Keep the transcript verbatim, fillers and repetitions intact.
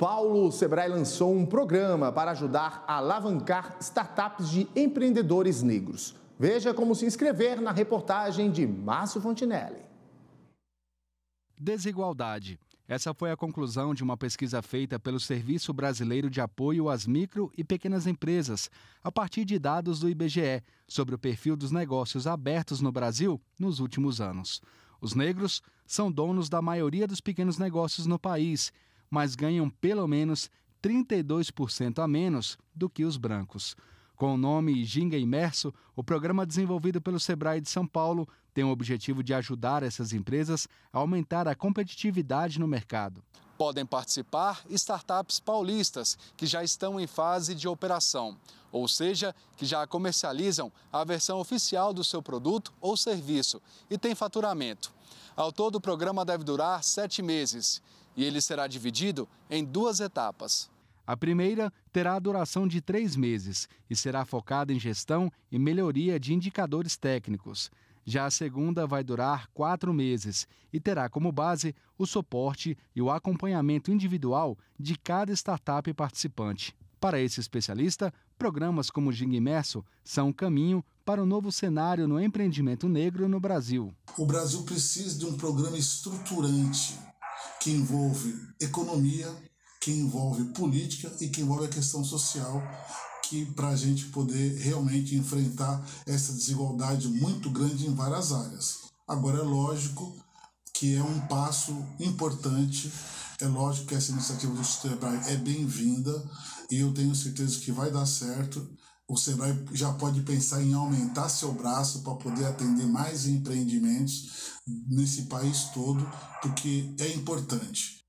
Paulo, o Sebrae lançou um programa para ajudar a alavancar startups de empreendedores negros. Veja como se inscrever na reportagem de Márcio Fontenelle. Desigualdade. Essa foi a conclusão de uma pesquisa feita pelo Serviço Brasileiro de Apoio às Micro e Pequenas Empresas, a partir de dados do I B G E, sobre o perfil dos negócios abertos no Brasil nos últimos anos. Os negros são donos da maioria dos pequenos negócios no país, mas ganham pelo menos trinta e dois por cento a menos do que os brancos. Com o nome Ginga Imerso, o programa desenvolvido pelo Sebrae de São Paulo tem o objetivo de ajudar essas empresas a aumentar a competitividade no mercado. Podem participar startups paulistas que já estão em fase de operação, ou seja, que já comercializam a versão oficial do seu produto ou serviço e têm faturamento. Ao todo, o programa deve durar sete meses e ele será dividido em duas etapas. A primeira terá a duração de três meses e será focada em gestão e melhoria de indicadores técnicos. Já a segunda vai durar quatro meses e terá como base o suporte e o acompanhamento individual de cada startup participante. Para esse especialista, programas como o Ginga Imerso são um caminho para um novo cenário no empreendimento negro no Brasil. O Brasil precisa de um programa estruturante que envolve economia, que envolve política e que envolve a questão social, que para a gente poder realmente enfrentar essa desigualdade muito grande em várias áreas. Agora, é lógico que é um passo importante, é lógico que essa iniciativa do Sebrae é bem-vinda e eu tenho certeza que vai dar certo. O Sebrae já pode pensar em aumentar seu braço para poder atender mais empreendimentos nesse país todo, porque é importante.